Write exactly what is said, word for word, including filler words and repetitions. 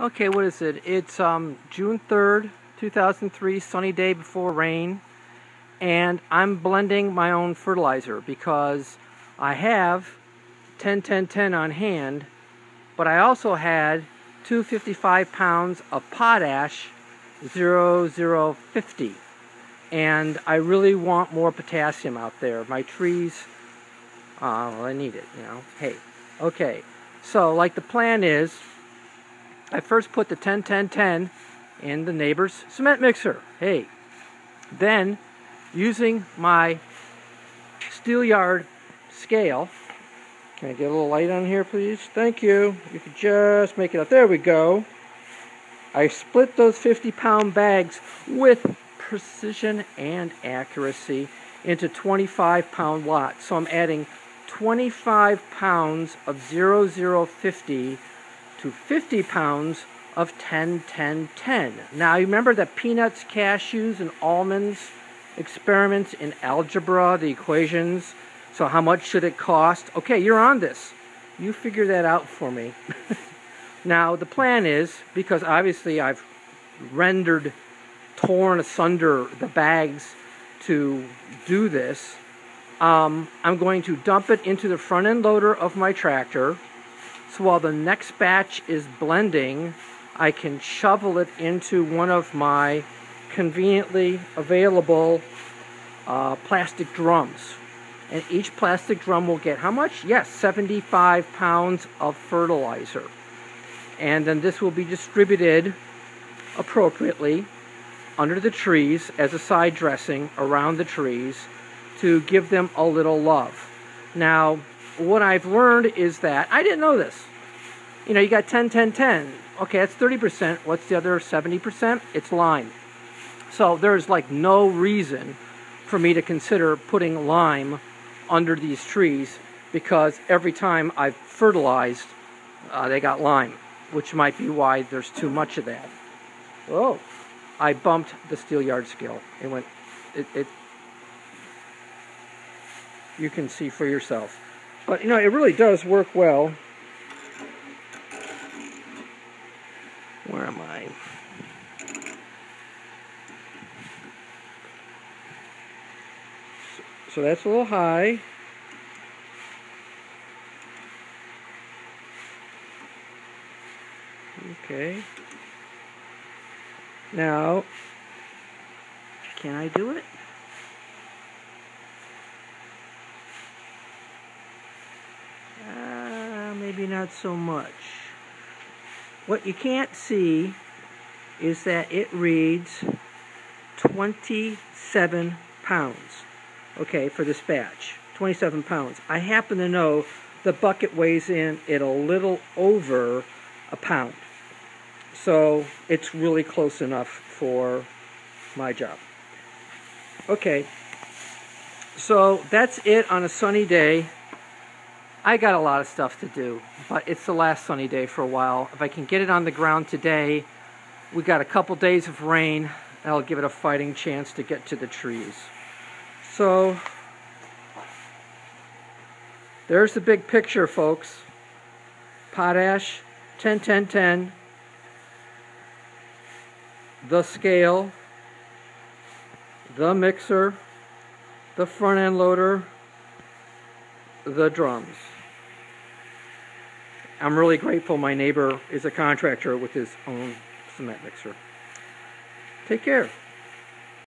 Okay, what is it? It's um, June third, two thousand three, sunny day before rain, and I'm blending my own fertilizer because I have ten ten ten on hand, but I also had two hundred fifty-five pounds of potash zero zero fifty, and I really want more potassium out there. My trees, uh, well, I need it, you know, hey. Okay, so like the plan is, I first put the ten ten ten in the neighbor's cement mixer. Hey, then using my steelyard scale, can I get a little light on here, please? Thank you. You can just make it up. There we go. I split those fifty pound bags with precision and accuracy into twenty-five pound lots. So I'm adding twenty-five pounds of zero zero fifty to fifty pounds of ten ten ten. Now, you remember the peanuts, cashews, and almonds experiments in algebra, the equations? So how much should it cost? Okay, you're on this. You figure that out for me. Now, the plan is, because obviously I've rendered, torn asunder the bags to do this, um, I'm going to dump it into the front end loader of my tractor. So while the next batch is blending, I can shovel it into one of my conveniently available uh, plastic drums. And each plastic drum will get how much? Yes, seventy-five pounds of fertilizer. And then this will be distributed appropriately under the trees as a side dressing around the trees to give them a little love. Now, what I've learned is that, I didn't know this. You know, you got ten ten ten. Okay, that's thirty percent. What's the other seventy percent? It's lime. So there's like no reason for me to consider putting lime under these trees because every time I've fertilized, uh, they got lime, which might be why there's too much of that. Oh, I bumped the steelyard scale. It went, it, it, you can see for yourself. But, you know, it really does work well. Where am I? So that's a little high. Okay. Now, can I do it? Maybe not so much. What you can't see is that it reads twenty-seven pounds, okay, for this batch, twenty-seven pounds. I happen to know the bucket weighs in at a little over a pound, so it's really close enough for my job. Okay, so that's it on a sunny day. I got a lot of stuff to do, but it's the last sunny day for a while. If I can get it on the ground today, we got a couple days of rain, and I'll give it a fighting chance to get to the trees. So, there's the big picture, folks. Potash, ten ten ten, the scale, the mixer, the front end loader, the drums. I'm really grateful my neighbor is a contractor with his own cement mixer. Take care.